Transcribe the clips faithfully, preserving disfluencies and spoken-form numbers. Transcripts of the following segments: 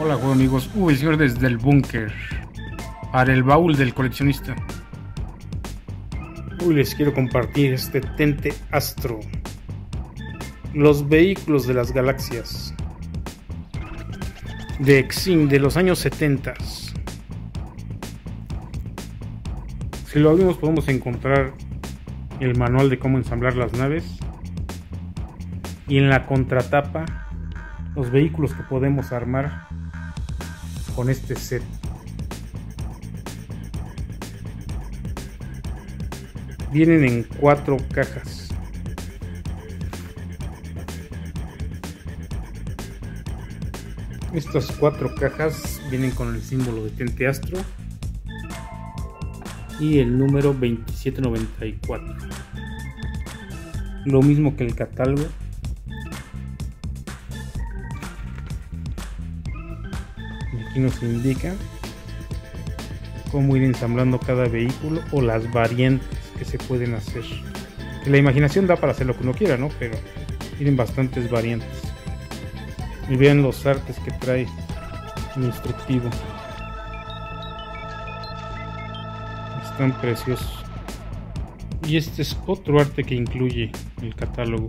Hola amigos, V Señor desde el búnker. Para el baúl del coleccionista. Hoy les quiero compartir este Tente Astro. Los vehículos de las galaxias. De Exim de los años setenta. Si lo abrimos podemos encontrar el manual de cómo ensamblar las naves. Y en la contratapa los vehículos que podemos armar con este set. Vienen en cuatro cajas. Estas cuatro cajas vienen con el símbolo de Tente Astro y el número veintisiete noventa y cuatro. Lo mismo que el catálogo. Aquí nos indica cómo ir ensamblando cada vehículo o las variantes que se pueden hacer. Que la imaginación da para hacer lo que uno quiera, ¿no? Pero tienen bastantes variantes. Y vean los artes que trae el instructivo. Están preciosos. Y este es otro arte que incluye el catálogo.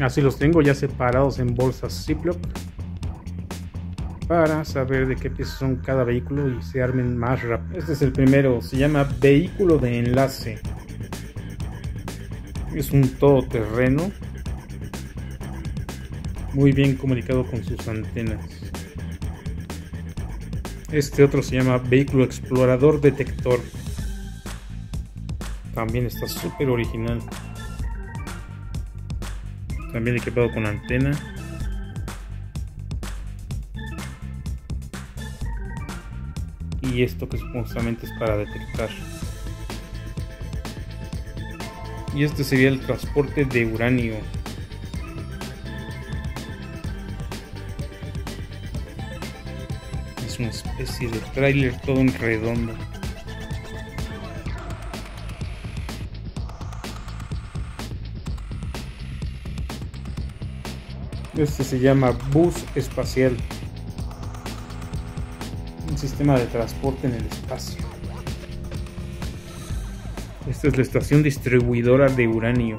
Así los tengo ya separados en bolsas Ziploc, para saber de qué piezas son cada vehículo y se armen más rápido. Este es el primero, se llama vehículo de enlace. Es un todoterreno, muy bien comunicado con sus antenas. Este otro se llama vehículo explorador detector. También está súper original. También equipado con antena. Y esto que supuestamente es para detectar. Y este sería el transporte de uranio. Es una especie de tráiler todo en redondo. Este se llama bus espacial. Sistema de transporte en el espacio. Esta es la estación distribuidora de uranio.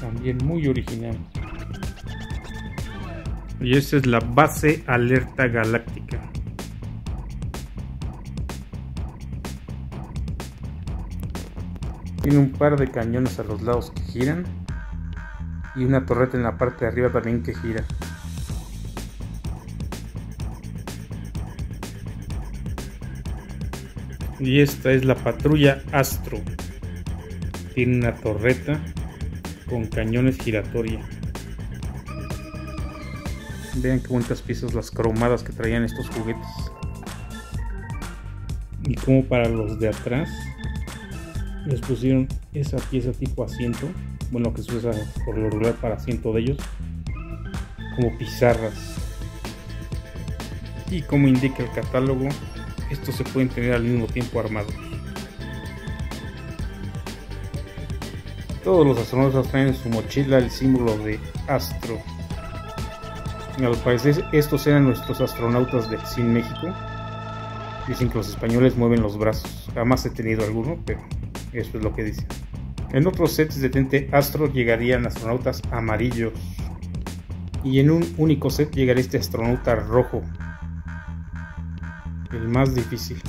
También muy original. Y esta es la base alerta galáctica. Tiene un par de cañones a los lados que giran y una torreta en la parte de arriba también que gira. Y esta es la patrulla Astro. Tiene una torreta con cañones giratoria. Vean qué bonitas piezas las cromadas que traían estos juguetes. Y como para los de atrás les pusieron esa pieza tipo asiento, bueno, que se usa por lo regular para asiento de ellos, como pizarras. Y como indica el catálogo, estos se pueden tener al mismo tiempo armados. Todos los astronautas traen en su mochila el símbolo de Astro. Y al parecer estos eran nuestros astronautas de C I N México. Dicen que los españoles mueven los brazos. Jamás he tenido alguno, pero eso es lo que dicen. En otros sets de Tente Astro llegarían astronautas amarillos. Y en un único set llegaría este astronauta rojo. El más difícil.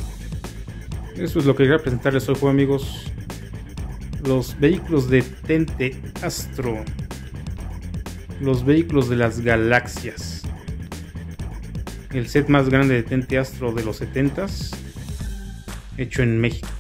Eso es lo que quería presentarles hoy, amigos. Los vehículos de Tente Astro. Los vehículos de las galaxias. El set más grande de Tente Astro de los setentas. Hecho en México.